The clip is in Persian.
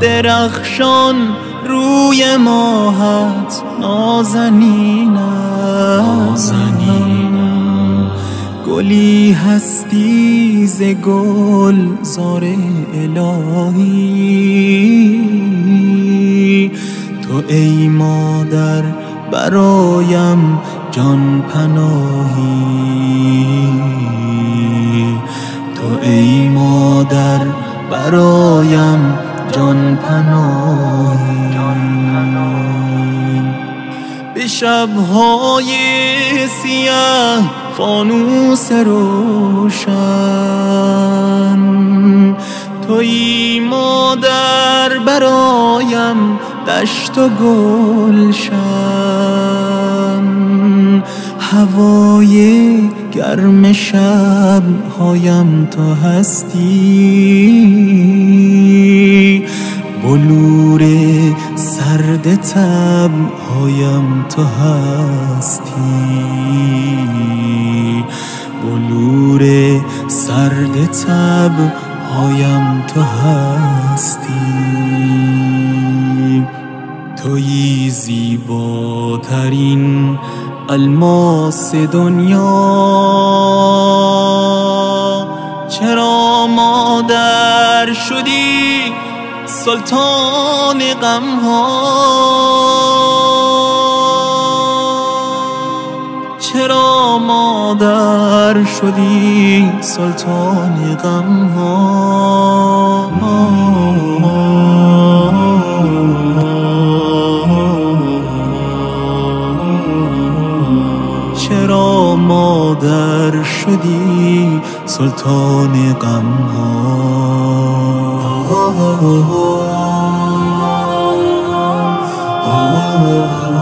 درخشان روی ماهت نازنینم گلی هستی ز گلزار الهی تو ای مادر برایم جان پناهی تو ای مادر برایم جان پناهی به شبهای سیاه فانوس روشن توی مادر برایم دشت و گلشن هوای گرم شب هایم تو هستی بلور سرد تب هایم تو هستی بلور سرد تب هایم تو هستی تویی زیباترین الماس دنیا چرا مادر شدی سلطان غمها چرا مادر شدی سلطان غمها چرا مادر شدی سلطان غمها